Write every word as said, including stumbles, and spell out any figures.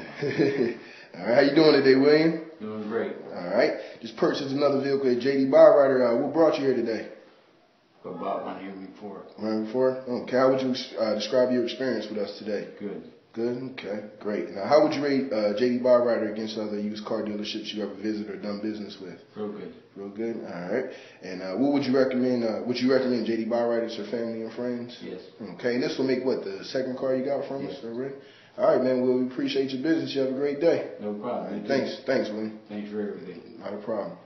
All right, how you doing today, William? Doing great. All right. Just purchased another vehicle at J D. Byrider. Uh, what brought you here today? I bought one here before. One before? Okay. How would you uh, describe your experience with us today? Good. Good? Okay. Great. Now, how would you rate uh, J D. Byrider against other used car dealerships you ever visited or done business with? Real good. Real good? All right. And uh, what would you recommend? Uh, would you recommend J D. Byrider's for family and friends? Yes. Okay. And this will make, what, the second car you got from yes. us already? All right, man. Well, we appreciate your business. You have a great day. No problem. Right. Thanks. Thanks, William. Thanks for everything. Not a problem.